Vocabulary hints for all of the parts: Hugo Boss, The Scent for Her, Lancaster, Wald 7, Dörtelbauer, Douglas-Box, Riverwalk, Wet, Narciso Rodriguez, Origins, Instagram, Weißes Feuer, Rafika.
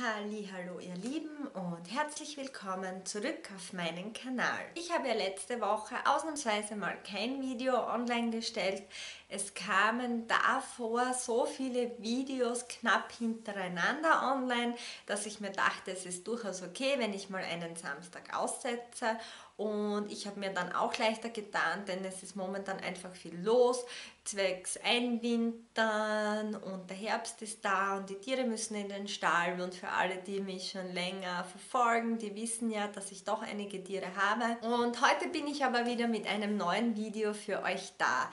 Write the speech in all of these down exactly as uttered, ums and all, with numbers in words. Hallihallo ihr Lieben und herzlich willkommen zurück auf meinen Kanal. Ich habe ja letzte Woche ausnahmsweise mal kein Video online gestellt. Es kamen davor so viele Videos knapp hintereinander online, dass ich mir dachte, es ist durchaus okay, wenn ich mal einen Samstag aussetze. Und ich habe mir dann auch leichter getan, denn es ist momentan einfach viel los, zwecks Einwintern und der Herbst ist da und die Tiere müssen in den Stall. Und für alle, die mich schon länger verfolgen, die wissen ja, dass ich doch einige Tiere habe. Und heute bin ich aber wieder mit einem neuen Video für euch da.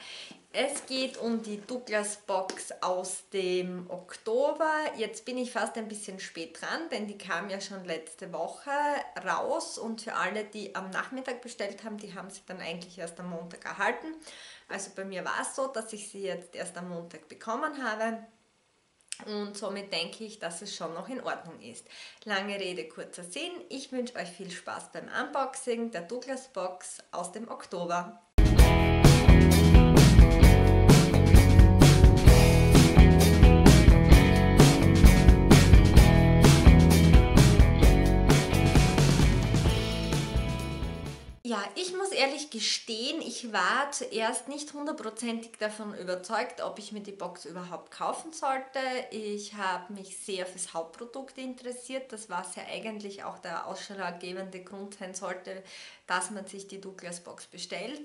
Es geht um die Douglas-Box aus dem Oktober. Jetzt bin ich fast ein bisschen spät dran, denn die kam ja schon letzte Woche raus. Und für alle, die am Nachmittag bestellt haben, die haben sie dann eigentlich erst am Montag erhalten. Also bei mir war es so, dass ich sie jetzt erst am Montag bekommen habe. Und somit denke ich, dass es schon noch in Ordnung ist. Lange Rede, kurzer Sinn. Ich wünsche euch viel Spaß beim Unboxing der Douglas-Box aus dem Oktober. Ja, ich muss ehrlich gestehen, ich war zuerst nicht hundertprozentig davon überzeugt, ob ich mir die Box überhaupt kaufen sollte. Ich habe mich sehr fürs Hauptprodukt interessiert, das was ja eigentlich auch der ausschlaggebende Grund sein sollte, dass man sich die Douglas-Box bestellt.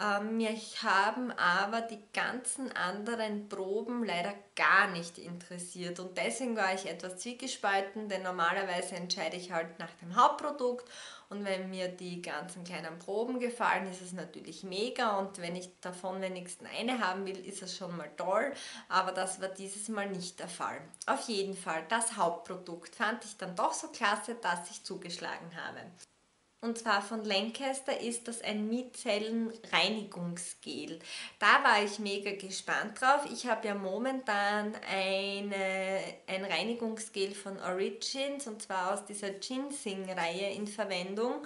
Ähm, mich haben aber die ganzen anderen Proben leider gar nicht interessiert und deswegen war ich etwas zwiegespalten, denn normalerweise entscheide ich halt nach dem Hauptprodukt. Und wenn mir die ganzen kleinen Proben gefallen, ist es natürlich mega. Und wenn ich davon wenigstens eine haben will, ist es schon mal toll. Aber das war dieses Mal nicht der Fall. Auf jeden Fall, das Hauptprodukt fand ich dann doch so klasse, dass ich zugeschlagen habe. Und zwar von Lancaster ist das ein Mizellenreinigungsgel. Da war ich mega gespannt drauf. Ich habe ja momentan eine, ein Reinigungsgel von Origins und zwar aus dieser Ginsing-Reihe in Verwendung.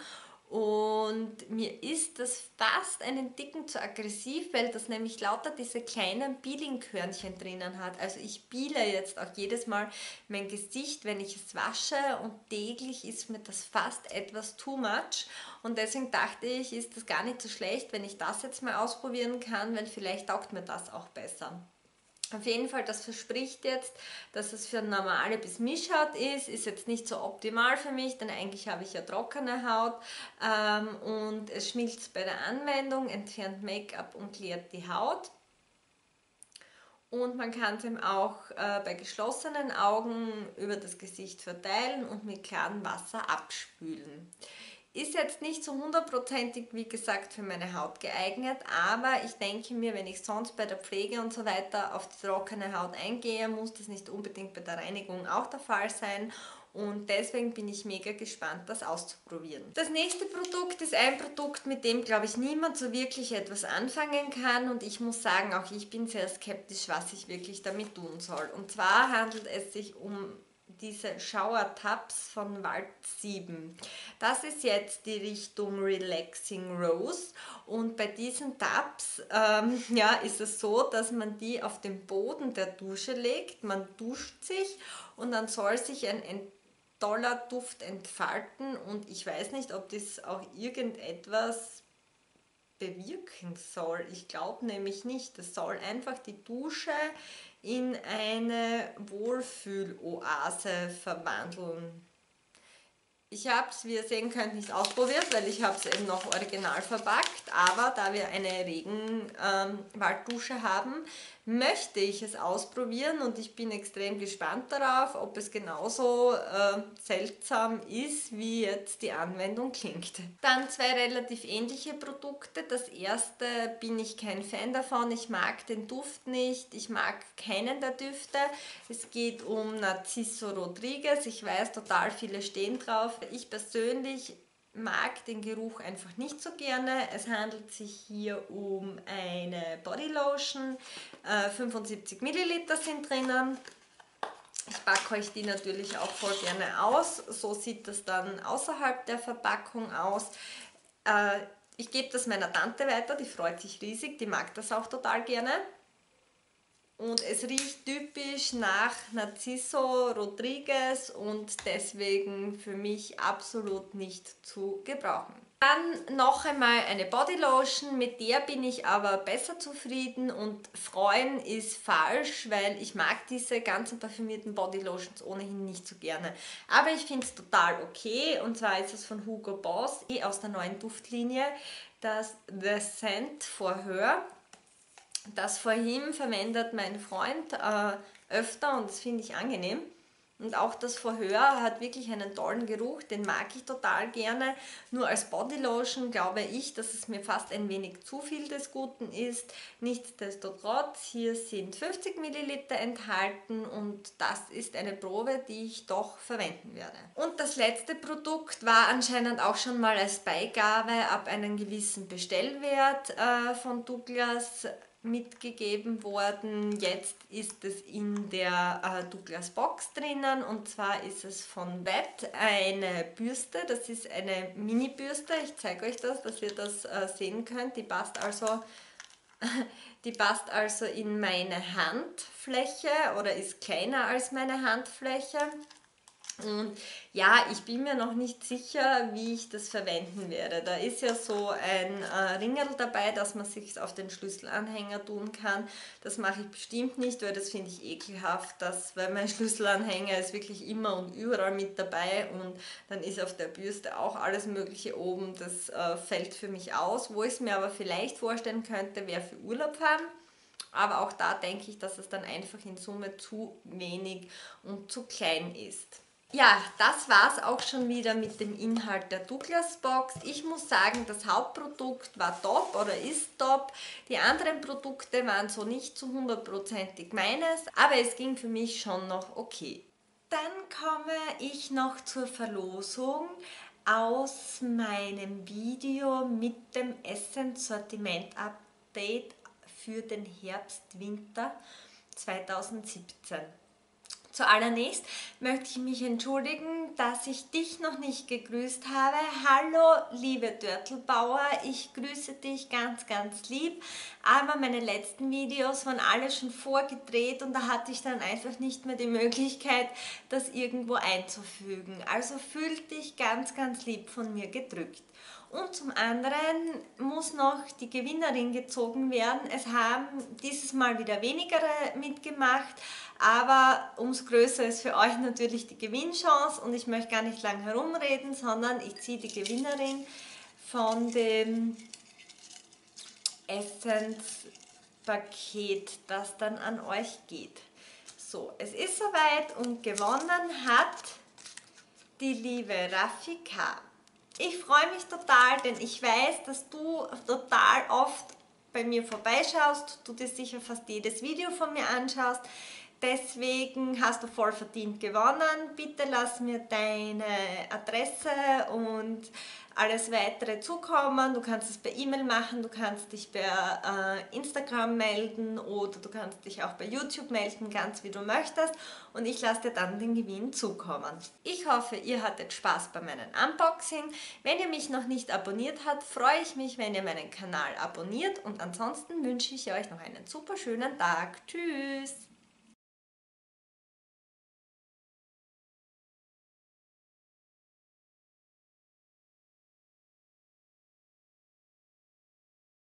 Und mir ist das fast einen Ticken zu aggressiv, weil das nämlich lauter diese kleinen Peeling-Körnchen drinnen hat. Also ich peele jetzt auch jedes Mal mein Gesicht, wenn ich es wasche und täglich ist mir das fast etwas too much. Und deswegen dachte ich, ist das gar nicht so schlecht, wenn ich das jetzt mal ausprobieren kann, weil vielleicht taugt mir das auch besser. Auf jeden Fall, das verspricht jetzt, dass es für normale bis Mischhaut ist, ist jetzt nicht so optimal für mich, denn eigentlich habe ich ja trockene Haut ähm, und es schmilzt bei der Anwendung, entfernt Make-up und klärt die Haut. Und man kann es eben auch äh, bei geschlossenen Augen über das Gesicht verteilen und mit klarem Wasser abspülen. Ist jetzt nicht so hundertprozentig, wie gesagt, für meine Haut geeignet, aber ich denke mir, wenn ich sonst bei der Pflege und so weiter auf die trockene Haut eingehe, muss das nicht unbedingt bei der Reinigung auch der Fall sein. Und deswegen bin ich mega gespannt, das auszuprobieren. Das nächste Produkt ist ein Produkt, mit dem, glaube ich, niemand so wirklich etwas anfangen kann. Und ich muss sagen, auch ich bin sehr skeptisch, was ich wirklich damit tun soll. Und zwar handelt es sich um diese Shower Tubs von Wald sieben. Das ist jetzt die Richtung Relaxing Rose und bei diesen Tubs ähm, ja, ist es so, dass man die auf den Boden der Dusche legt, man duscht sich und dann soll sich ein, ein toller Duft entfalten und ich weiß nicht, ob das auch irgendetwas bewirken soll. Ich glaube nämlich nicht. Das soll einfach die Dusche in eine Wohlfühloase verwandeln. Ich habe es, wie ihr sehen könnt, nicht ausprobiert, weil ich habe es eben noch original verpackt, aber da wir eine Regenwalddusche ähm, haben, möchte ich es ausprobieren und ich bin extrem gespannt darauf, ob es genauso äh, seltsam ist, wie jetzt die Anwendung klingt. Dann zwei relativ ähnliche Produkte. Das erste bin ich kein Fan davon, ich mag den Duft nicht, ich mag keinen der Düfte. Es geht um Narciso Rodriguez, ich weiß, total viele stehen drauf. Ich persönlich mag den Geruch einfach nicht so gerne. Es handelt sich hier um eine Bodylotion, äh, fünfundsiebzig Milliliter sind drinnen. Ich packe euch die natürlich auch voll gerne aus. So sieht das dann außerhalb der Verpackung aus. Äh, ich gebe das meiner Tante weiter, die freut sich riesig, die mag das auch total gerne. Und es riecht typisch nach Narciso Rodriguez und deswegen für mich absolut nicht zu gebrauchen. Dann noch einmal eine Bodylotion, mit der bin ich aber besser zufrieden, und freuen ist falsch, weil ich mag diese ganzen parfümierten Bodylotions ohnehin nicht so gerne. Aber ich finde es total okay, und zwar ist es von Hugo Boss, aus der neuen Duftlinie, das The Scent for Her. Das vor ihm verwendet mein Freund äh, öfter und das finde ich angenehm. Und auch das Verhör hat wirklich einen tollen Geruch, den mag ich total gerne. Nur als Bodylotion glaube ich, dass es mir fast ein wenig zu viel des Guten ist. Nichtsdestotrotz, hier sind fünfzig Milliliter enthalten und das ist eine Probe, die ich doch verwenden werde. Und das letzte Produkt war anscheinend auch schon mal als Beigabe ab einem gewissen Bestellwert äh, von Douglas mitgegeben worden. Jetzt ist es in der äh, Douglas-Box drinnen, und zwar ist es von Wet eine Bürste. Das ist eine Mini-Bürste, ich zeige euch das, dass ihr das äh, sehen könnt. Die passt also, die passt also in meine Handfläche oder ist kleiner als meine Handfläche. Und ja, ich bin mir noch nicht sicher, wie ich das verwenden werde. Da ist ja so ein äh, Ringerl dabei, dass man sich auf den Schlüsselanhänger tun kann. Das mache ich bestimmt nicht, weil das finde ich ekelhaft, dass, weil mein Schlüsselanhänger ist wirklich immer und überall mit dabei, und dann ist auf der Bürste auch alles Mögliche oben. Das äh, fällt für mich aus. Wo ich es mir aber vielleicht vorstellen könnte, wäre für Urlaub fahren. Aber auch da denke ich, dass es dann einfach in Summe zu wenig und zu klein ist. Ja, das war es auch schon wieder mit dem Inhalt der Douglas-Box. Ich muss sagen, das Hauptprodukt war top oder ist top. Die anderen Produkte waren so nicht zu hundertprozentig meines, aber es ging für mich schon noch okay. Dann komme ich noch zur Verlosung aus meinem Video mit dem Essence-Sortiment-Update für den Herbst-Winter zweitausendsiebzehn. Zuallererst möchte ich mich entschuldigen, dass ich dich noch nicht gegrüßt habe. Hallo liebe Dörtelbauer, ich grüße dich ganz ganz lieb, aber meine letzten Videos waren alle schon vorgedreht und da hatte ich dann einfach nicht mehr die Möglichkeit, das irgendwo einzufügen. Also fühl dich ganz ganz lieb von mir gedrückt. Und zum anderen muss noch die Gewinnerin gezogen werden. Es haben dieses Mal wieder weniger mitgemacht, aber umso größer ist für euch natürlich die Gewinnchance, und ich möchte gar nicht lang herumreden, sondern ich ziehe die Gewinnerin von dem Essence-Paket, das dann an euch geht. So, es ist soweit und gewonnen hat die liebe Rafika. Ich freue mich total, denn ich weiß, dass du total oft bei mir vorbeischaust, du dir sicher fast jedes Video von mir anschaust, deswegen hast du voll verdient gewonnen. Bitte lass mir deine Adresse und alles weitere zukommen. Du kannst es per E-Mail machen, du kannst dich per äh, Instagram melden oder du kannst dich auch bei YouTube melden, ganz wie du möchtest, und ich lasse dir dann den Gewinn zukommen. Ich hoffe, ihr hattet Spaß bei meinem Unboxing. Wenn ihr mich noch nicht abonniert habt, freue ich mich, wenn ihr meinen Kanal abonniert, und ansonsten wünsche ich euch noch einen super schönen Tag. Tschüss!